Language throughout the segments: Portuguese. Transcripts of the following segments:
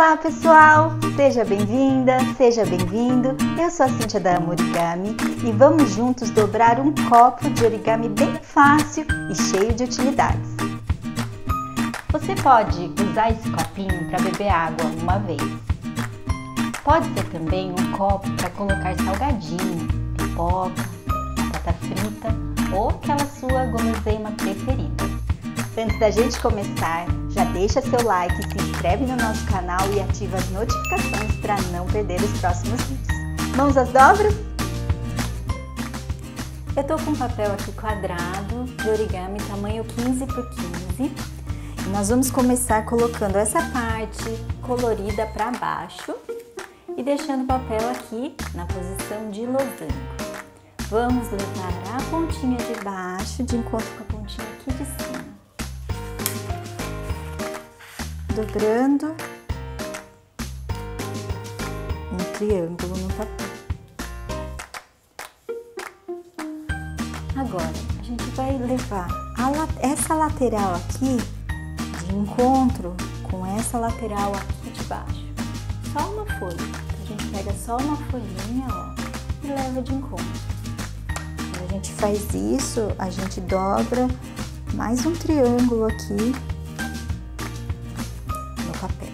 Olá pessoal, seja bem-vinda, seja bem-vindo. Eu sou a Cintia da Amorigami e vamos juntos dobrar um copo de origami bem fácil e cheio de utilidades. Você pode usar esse copinho para beber água uma vez. Pode ser também um copo para colocar salgadinho, pipoca, batata frita ou aquela sua guloseima preferida. Antes da gente começar, já deixa seu like, se inscreve no nosso canal e ativa as notificações para não perder os próximos vídeos. Mãos às dobras? Eu tô com um papel aqui quadrado de origami tamanho 15×15. E nós vamos começar colocando essa parte colorida para baixo e deixando o papel aqui na posição de losango. Vamos levar a pontinha de baixo de encontro com a pontinha aqui de cima. Dobrando um triângulo no papel. Agora, a gente vai levar essa lateral aqui de encontro com essa lateral aqui de baixo. Só uma folha. A gente pega só uma folhinha, ó, e leva de encontro. Quando a gente faz isso, a gente dobra mais um triângulo aqui. Papel.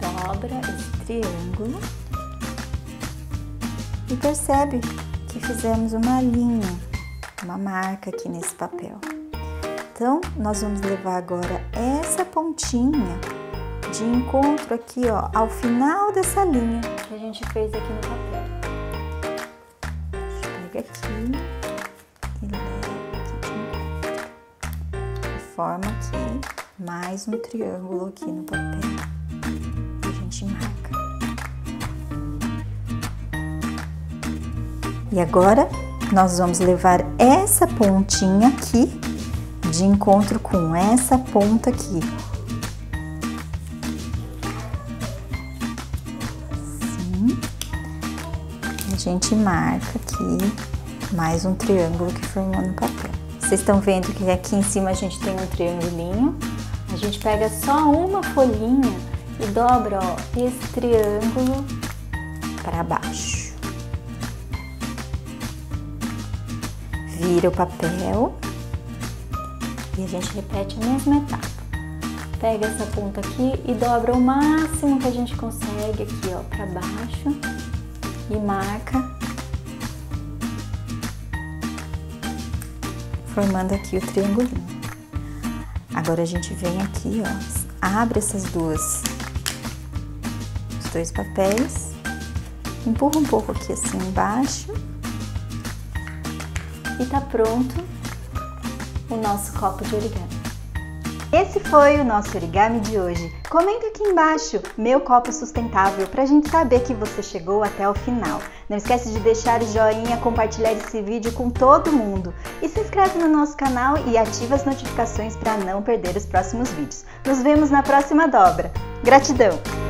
Dobra esse triângulo e percebe que fizemos uma linha, uma marca aqui nesse papel. Então, nós vamos levar agora essa pontinha de encontro aqui, ó, ao final dessa linha que a gente fez aqui no papel. Pega aqui. Forma aqui mais um triângulo aqui no papel, a gente marca. E agora nós vamos levar essa pontinha aqui de encontro com essa ponta aqui. Assim, a gente marca aqui mais um triângulo que formou no papel. Vocês estão vendo que aqui em cima a gente tem um triangulinho, a gente pega só uma folhinha e dobra, ó, esse triângulo para baixo. Vira o papel e a gente repete a mesma etapa. Pega essa ponta aqui e dobra o máximo que a gente consegue aqui, ó, para baixo e marca, formando aqui o triangulinho. Agora a gente vem aqui, ó, abre essas duas, os dois papéis, empurra um pouco aqui assim embaixo e tá pronto o nosso copo de origami. Esse foi o nosso origami de hoje. Comenta aqui embaixo, meu copo sustentável, pra gente saber que você chegou até o final. Não esquece de deixar o joinha, compartilhar esse vídeo com todo mundo. E se inscreve no nosso canal e ativa as notificações para não perder os próximos vídeos. Nos vemos na próxima dobra. Gratidão!